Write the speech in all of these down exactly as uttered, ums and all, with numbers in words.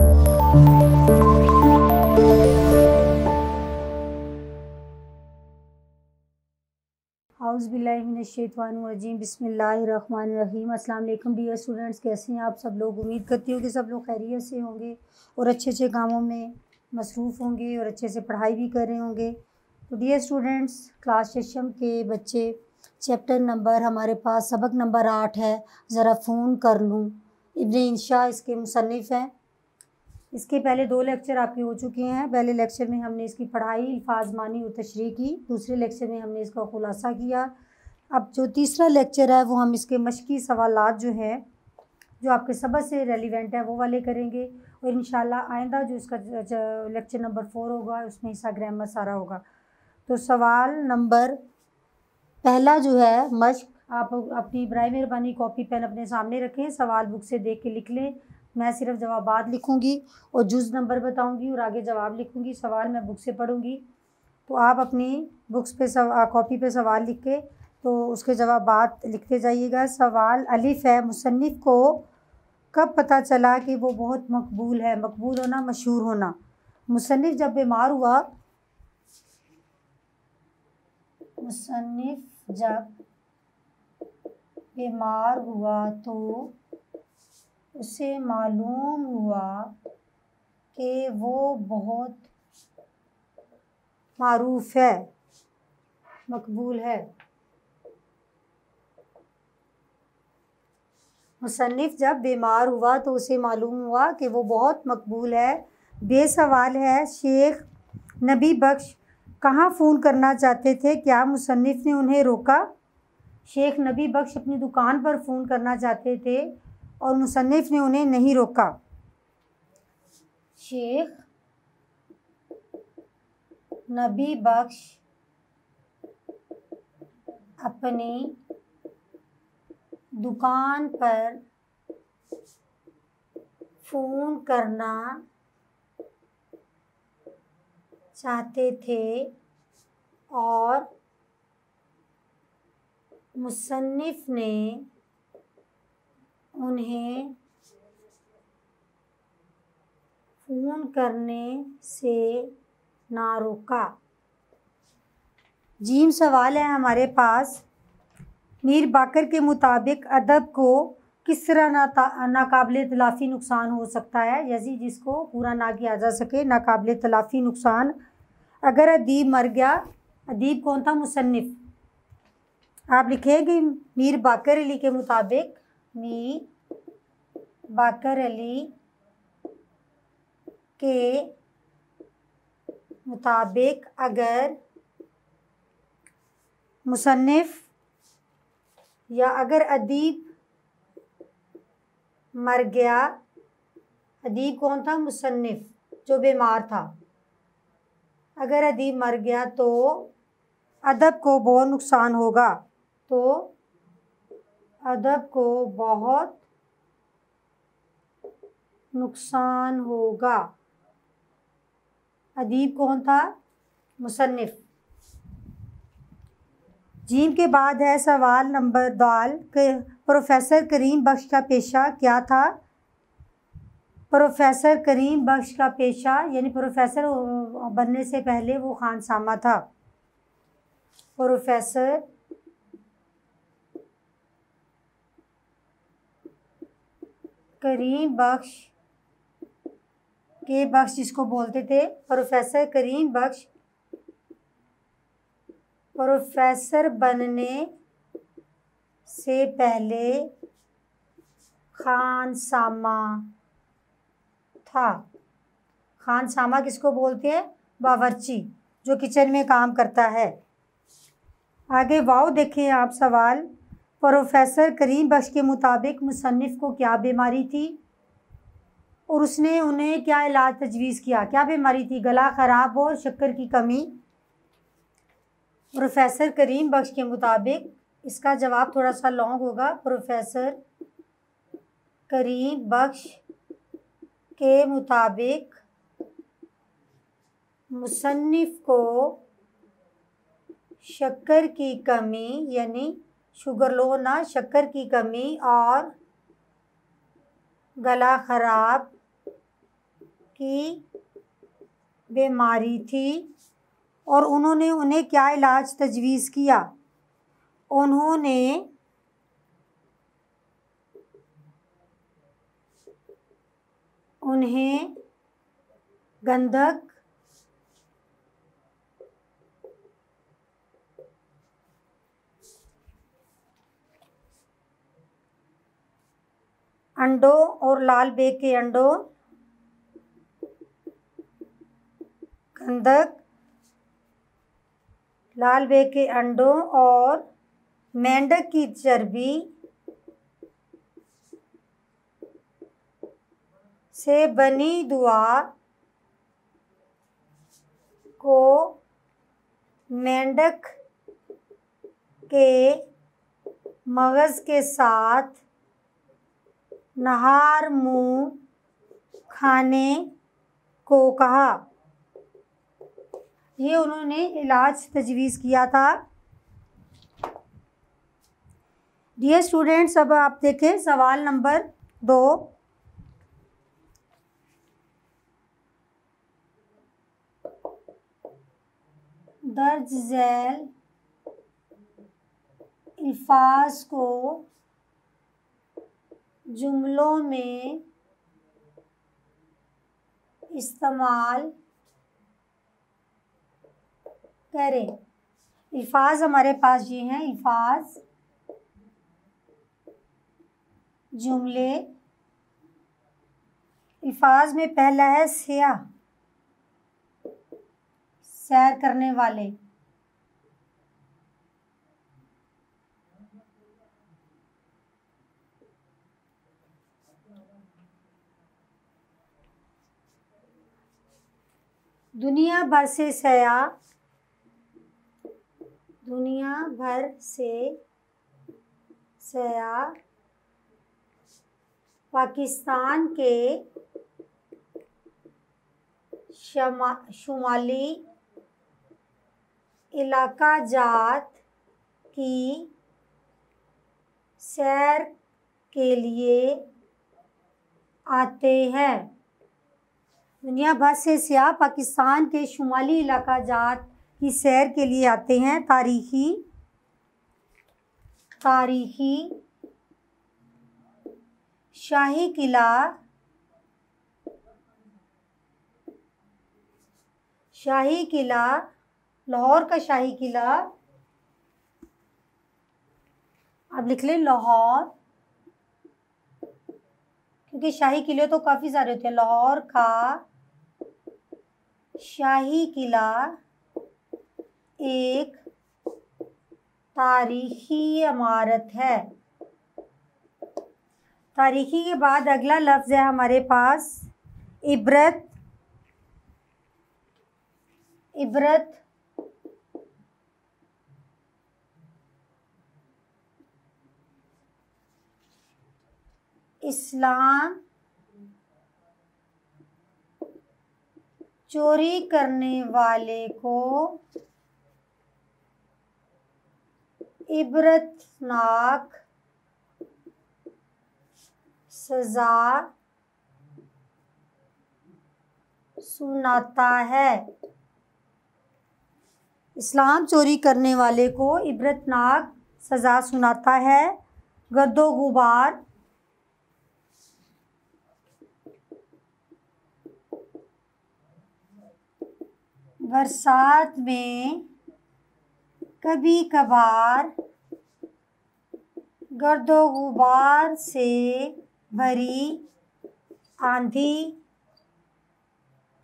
बिस्मिल्लाहिर्रहमानिर्रहीम बिस्मिल्लाहिर्रहमानिर्रहीम। अस्सलाम वालेकुम डियर स्टूडेंट्स, कैसे हैं आप सब लोग। उम्मीद करती हूँ कि सब लोग खैरियत से होंगे और अच्छे अच्छे कामों में मसरूफ़ होंगे और अच्छे से पढ़ाई भी कर रहे होंगे। तो डियर स्टूडेंट्स, क्लास सेशन के बच्चे, चैप्टर नंबर हमारे पास सबक नंबर आठ है, ज़रा फ़ोन कर लूँ। इब्ने इंशा इसके मुसन्निफ़ हैं। इसके पहले दो लेक्चर आपके हो चुके हैं। पहले लेक्चर में हमने इसकी पढ़ाई, अल्फाज़मानी और तशरीह की। दूसरे लेक्चर में हमने इसका खुलासा किया। अब जो तीसरा लेक्चर है वो हम इसके मश्की सवालात जो हैं, जो आपके सबक से रेलिवेंट है, वो वाले करेंगे। और इंशाल्लाह आइंदा जो इसका लेक्चर नंबर फोर होगा उसमें हिस्सा ग्रामर सारा होगा। तो सवाल नंबर पहला जो है मश्क, आप अपनी बराए मेहरबानी कॉपी पेन अपने सामने रखें, सवाल बुक से देख के लिख लें। मैं सिर्फ जवाबात लिखूंगी और जुज़ नंबर बताऊंगी और आगे जवाब लिखूंगी। सवाल मैं बुक से पढ़ूंगी, तो आप अपनी बुक्स पे कॉपी पे सवाल लिख के तो उसके जवाबात लिखते जाइएगा। सवाल अलिफ़ है, मुसन्निफ़ को कब पता चला कि वो बहुत मकबूल है। मकबूल होना, मशहूर होना। मुसन्निफ़ जब बीमार हुआ, मुसन्निफ़ जब बीमार हुआ तो उसे मालूम हुआ कि वो बहुत मारूफ है, मकबूल है। मुसन्निफ़ जब बीमार हुआ तो उसे मालूम हुआ कि वो बहुत मकबूल है। बेसवाल है, शेख नबी बख्श कहाँ फ़ोन करना चाहते थे, क्या मुसन्निफ़ ने उन्हें रोका। शेख नबी बख्श अपनी दुकान पर फ़ोन करना चाहते थे और मुसन्निफ़ ने उन्हें नहीं रोका। शेख नबी बख्श अपनी दुकान पर फ़ोन करना चाहते थे और मुसन्निफ़ ने उन्हें फ़ोन करने से ना रोका। जीम सवाल है हमारे पास, मीर बाकर के मुताबिक अदब को किस तरह नाकाबिले तलाफ़ी नुकसान हो सकता है, यदि जिसको पूरा ना किया जा सके। नाकाबिले तलाफ़ी नुकसान, अगर अदीब मर गया। अदीब कौन था? मुसन्निफ़। आप लिखेंगे मीर बाकर अली के मुताबिक, मीर बाकर अली के मुताबिक अगर मुसन्निफ़ या अगर अदीब मर गया। अदीब कौन था? मुसन्निफ़, जो बीमार था। अगर अदीब मर गया तो अदब को बहुत नुकसान होगा, तो अदब को बहुत नुकसान होगा। अदीब कौन था? मुसन्निफ़। जीम के बाद है सवाल नंबर दाल के, प्रोफेसर करीम बख्श का पेशा क्या था। प्रोफेसर करीम बख्श का पेशा यानी प्रोफेसर बनने से पहले वो खानसामा था। प्रोफेसर करीम बख्श के, बख्श जिसको बोलते थे, प्रोफेसर करीम बख्श प्रोफेसर बनने से पहले खानसामा था। खानसामा किसको बोलते हैं? बावर्ची, जो किचन में काम करता है। आगे वाव देखें आप सवाल, प्रोफेसर करीम बख्श के मुताबिक मुसन्निफ़ को क्या बीमारी थी और उसने उन्हें क्या इलाज तजवीज़ किया। क्या बीमारी थी? गला ख़राब और शक्कर की कमी। प्रोफेसर करीम बख्श के मुताबिक, इसका जवाब थोड़ा सा लॉन्ग होगा। प्रोफेसर करीम बख्श के मुताबिक मुसन्निफ़ को शक्कर की कमी यानी शुगर लो ना, शक्कर की कमी और गला ख़राब की बीमारी थी और उन्होंने उन्हें क्या इलाज तजवीज़ किया। उन्होंने उन्हें गंधक अंडों और लाल बेग के अंडों, गंधक, लाल बेग के अंडों और मेंढक की चर्बी से बनी दुआ को मेंढक के मगज़ के साथ नहार मुँह खाने को कहा। ये उन्होंने इलाज तजवीज़ किया था। डियर स्टूडेंट्स, अब आप देखें सवाल नंबर दो। दर्ज झैल अल्फाज को जुमलों में इस्तेमाल करें। अल्फाज हमारे पास ये हैं, अल्फाज, जुमले। अल्फाज में पहला है सिया, सैर करने वाले। दुनिया भर से सया, दुनिया भर से सया पाकिस्तान के शमा शुमाली इलाका जात की सैर के लिए आते हैं। दुनिया भर से सियाह पाकिस्तान के शुमाली इलाका जात की सैर के लिए आते हैं। तारीखी, तारीखी, शाही किला, शाही किला, लाहौर का शाही किला। आप लिख लें लाहौर, क्योंकि शाही किले तो काफ़ी सारे होते हैं। लाहौर का शाही किला एक तारीखी इमारत है। तारीखी के बाद अगला लफ्ज़ है हमारे पास इबरत, इबरत, इस्लाम, चोरी करने वाले को इबरतनाक सजा सुनाता है। इस्लाम चोरी करने वाले को इबरतनाक सजा सुनाता है। गर्दो गुबार, बरसात में कभी कभार गर्दो गुबार से भरी आंधी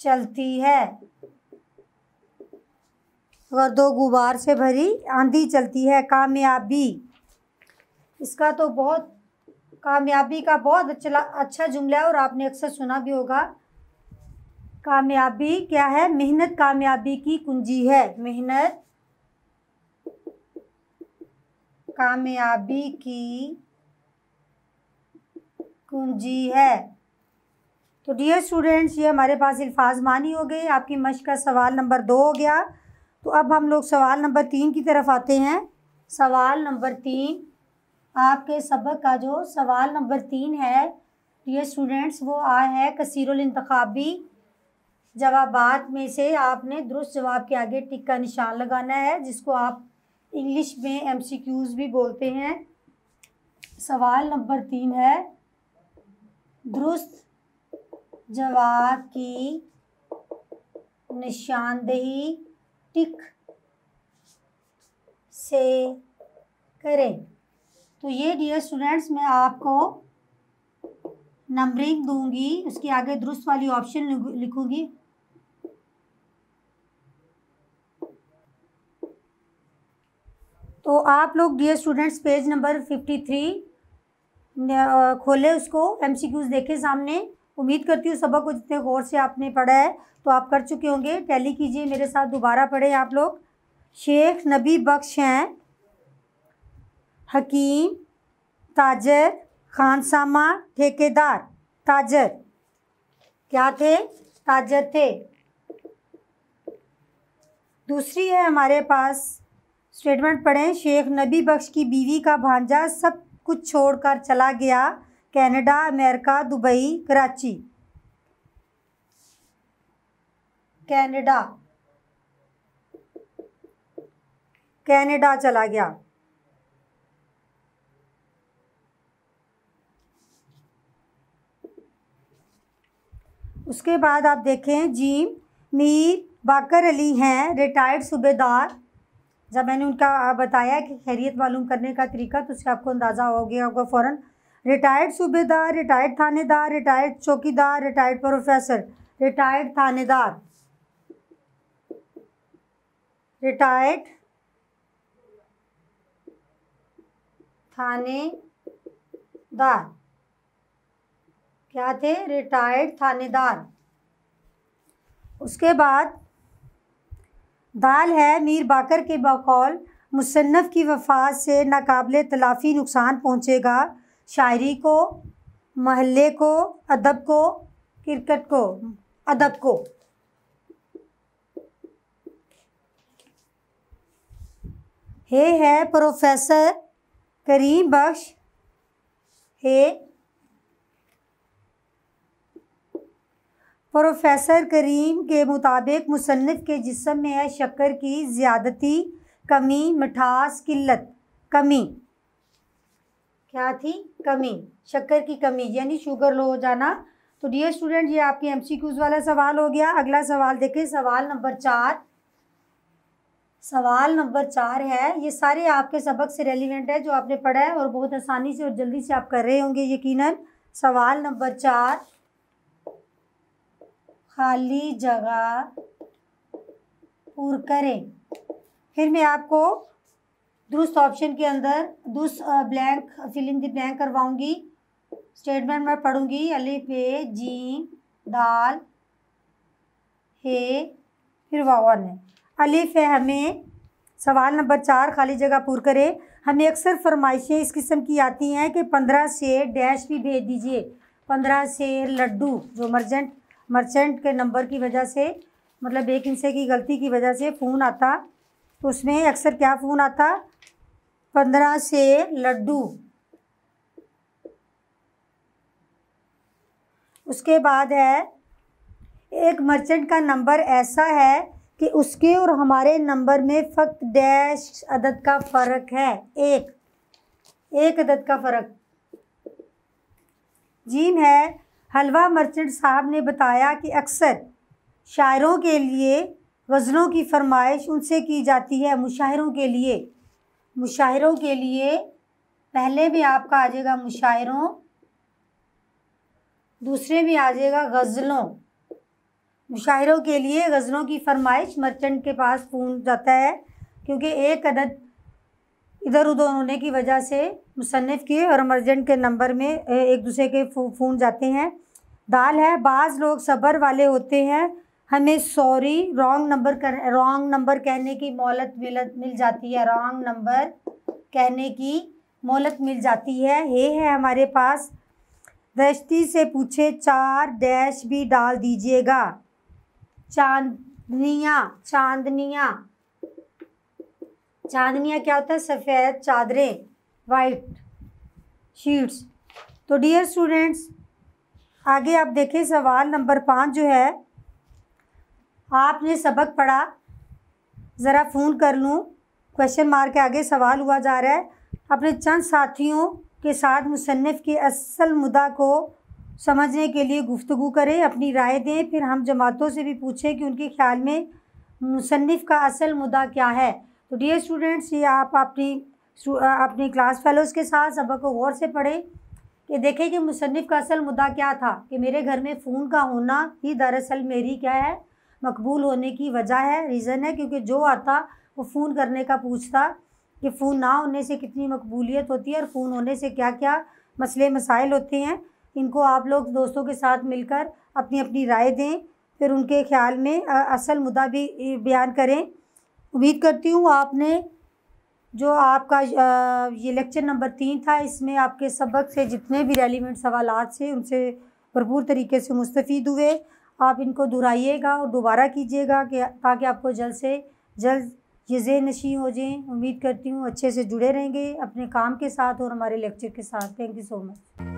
चलती है। गर्दो गुबार से भरी आंधी चलती है। कामयाबी, इसका तो बहुत, कामयाबी का बहुत अच्छा अच्छा जुमला है और आपने अक्सर सुना भी होगा। कामयाबी क्या है? मेहनत कामयाबी की कुंजी है। मेहनत कामयाबी की कुंजी है। तो डियर स्टूडेंट्स, ये हमारे पास अल्फाज मानी हो गए। आपकी मश्क का सवाल नंबर दो हो गया। तो अब हम लोग सवाल नंबर तीन की तरफ आते हैं। सवाल नंबर तीन, आपके सबक का जो सवाल नंबर तीन है डियर स्टूडेंट्स, वो आया है कसीरुल इंतखाबी जवाबात में से आपने दुरुस्त जवाब के आगे टिक का निशान लगाना है, जिसको आप इंग्लिश में एमसीक्यूज़ भी बोलते हैं। सवाल नंबर तीन है, दुरुस्त जवाब की निशानदेही टिक से करें। तो ये डियर स्टूडेंट्स, मैं आपको नंबरिंग दूंगी, उसके आगे दुरुस्त वाली ऑप्शन लिखूंगी। तो आप लोग डियर स्टूडेंट्स पेज नंबर तिरेपन खोले, उसको एमसीक्यूज देखे सामने। उम्मीद करती हूँ सबक को जितने गौर से आपने पढ़ा है तो आप कर चुके होंगे। टैली कीजिए मेरे साथ, दोबारा पढ़ें आप लोग। शेख नबी बख्श हैं, हकीम, ताजर, खानसामा, ठेकेदार। ताजर क्या थे? ताजर थे। दूसरी है हमारे पास, स्टेटमेंट पढ़ें। शेख नबी बख्श की बीवी का भांजा सब कुछ छोड़कर चला गया Canada, America, Dubai, Karachi. Canada, Canada चला गया। उसके बाद आप देखें जी, मीर बाकर अली हैं, रिटायर्ड सूबेदार। जब मैंने उनका बताया कि खैरियत मालूम करने का तरीका, तो उससे आपको अंदाज़ा हो गया होगा फ़ौरन। रिटायर्ड सूबेदार, रिटायर्ड थानेदार, रिटायर्ड चौकीदार, रिटायर्ड प्रोफेसर। रिटायर्ड थानेदार, रिटायर्ड थानेदार क्या थे? रिटायर्ड थानेदार। उसके बाद दाल है, मीर बाकर के बकौल मुसन्नफ़ की वफ़ात से नाकाबिले तलाफ़ी नुकसान पहुँचेगा शायरी को, महल्ले को, अदब को, क्रिकेट को। अदब को हे है प्रोफेसर करीम बख्श, हे प्रोफेसर करीम के मुताबिक मुसन्निफ़ के जिस्म में है शक्कर की ज़्यादती, कमी, मिठास, किल्लत। कमी क्या थी? कमी, शक्कर की कमी यानी शुगर लो हो जाना। तो डियर स्टूडेंट, ये आपके एमसीक्यूज़ वाला सवाल हो गया। अगला सवाल देखें, सवाल नंबर चार। सवाल नंबर चार है, ये सारे आपके सबक से रेलिवेंट है जो आपने पढ़ा है और बहुत आसानी से और जल्दी से आप कर रहे होंगे यकीनन। सवाल नंबर चार, खाली जगह पूर करें। फिर मैं आपको दुरुस्त ऑप्शन के अंदर दुरुस्त blank fill in the blank करवाऊंगी। स्टेटमेंट में पढ़ूंगी, अलिफ बे जी दाल हे फिर वावन है। अलिफ है हमें, सवाल नंबर चार खाली जगह पूर करें। हमें अक्सर फरमाइशें इस किस्म की आती हैं कि पंद्रह से डैश भी भेज दीजिए। पंद्रह से लड्डू, जो मर्चेंट मर्चेंट के नंबर की वजह से, मतलब एक इंसे की गलती की वजह से फ़ोन आता, तो उसमें अक्सर क्या फ़ोन आता? पंद्रह से लड्डू। उसके बाद है, एक मर्चेंट का नंबर ऐसा है कि उसके और हमारे नंबर में फ़क्त डैश अदद का फ़र्क है, एक एक अदद का फ़र्क। जीम है, हलवा मर्चेंट साहब ने बताया कि अक्सर शायरों के लिए गज़लों की फरमाइश उनसे की जाती है। मुशायरों के लिए, मुशायरों के लिए पहले भी आपका आ जाएगा मुशायरों, दूसरे भी आ जाएगा गज़लों। मुशायरों के लिए गज़लों की फरमाइश मर्चेंट के पास फ़ोन जाता है, क्योंकि एक अदद इधर उधर होने की वजह से मुसन्निफ़ के और मर्चेंट के नंबर में एक दूसरे के फ़ोन जाते हैं। दाल है, बाज़ लोग सब्र वाले होते हैं, हमें सॉरी रॉन्ग नंबर कर रॉन्ग नंबर कहने की मोहलत मिल जाती है। रॉन्ग नंबर कहने की मोहलत मिल जाती है। ये है हमारे पास, दश्ती से पूछे चार डैश भी डाल दीजिएगा। चांदनियाँ, चांदनियाँ चांदनियाँ क्या होता है? सफ़ेद चादरें, वाइट शीट्स। तो डियर स्टूडेंट्स, आगे आप देखें सवाल नंबर पाँच जो है, आपने सबक पढ़ा ज़रा फ़ोन कर लूँ क्वेश्चन मार्क के आगे सवाल हुआ जा रहा है। अपने चंद साथियों के साथ मुसन्निफ़ के असल मुद्दा को समझने के लिए गुफ्तगू करें, अपनी राय दें, फिर हम जमातों से भी पूछें कि उनके ख्याल में मुसन्निफ़ का असल मुद्दा क्या है। तो डियर स्टूडेंट्स, ये आप अपनी अपनी क्लास फेलोज़ के साथ सबक को गौर से पढ़ें कि देखें कि मुसन्निफ़ का असल मुद्दा क्या था कि मेरे घर में फ़ोन का होना ही दरअसल मेरी क्या है मकबूल होने की वजह है, रीज़न है, क्योंकि जो आता वो फ़ोन करने का पूछता कि फ़ोन ना होने से कितनी मकबूलियत होती है और फ़ोन होने से क्या क्या मसले मसाइल होते हैं। इनको आप लोग दोस्तों के साथ मिलकर अपनी अपनी राय दें, फिर उनके ख्याल में असल मुद्दा भी बयान करें। उम्मीद करती हूँ आपने जो आपका ये लेक्चर नंबर तीन था इसमें आपके सबक से जितने भी रेलिवेंट सवालात से उनसे भरपूर तरीके से मुस्तफ़ीद हुए। आप इनको दोहराइएगा और दोबारा कीजिएगा कि ताकि आपको जल्द से जल्द ये ज़हन नशीं हो जाए। उम्मीद करती हूँ अच्छे से जुड़े रहेंगे अपने काम के साथ और हमारे लेक्चर के साथ। Thank you so much.